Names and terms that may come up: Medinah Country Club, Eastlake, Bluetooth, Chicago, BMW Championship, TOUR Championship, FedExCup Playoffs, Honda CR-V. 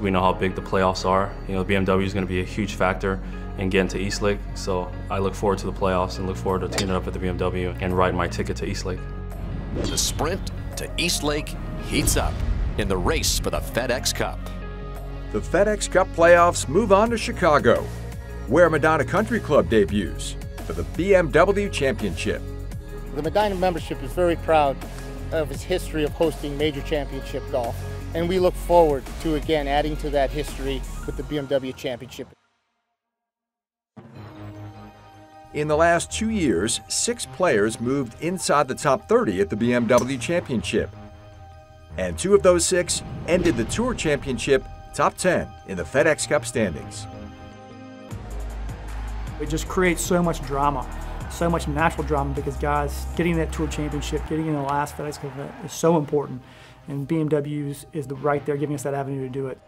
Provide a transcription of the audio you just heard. We know how big the playoffs are. You know, BMW is going to be a huge factor in getting to Eastlake. So I look forward to the playoffs and look forward to tuning up at the BMW and riding my ticket to Eastlake. The sprint to Eastlake heats up in the race for the FedEx Cup. The FedEx Cup playoffs move on to Chicago, where Medinah Country Club debuts for the BMW Championship. The Medinah membership is very proud of its history of hosting major championship golf, and we look forward to again adding to that history with the BMW Championship. In the last 2 years, 6 players moved inside the top 30 at the BMW Championship, and 2 of those 6 ended the Tour Championship top 10 in the FedEx Cup standings. It just creates so much drama, so much natural drama, because guys, getting that Tour Championship, getting in the last FedEx Cup event is so important, and BMW is right there giving us that avenue to do it.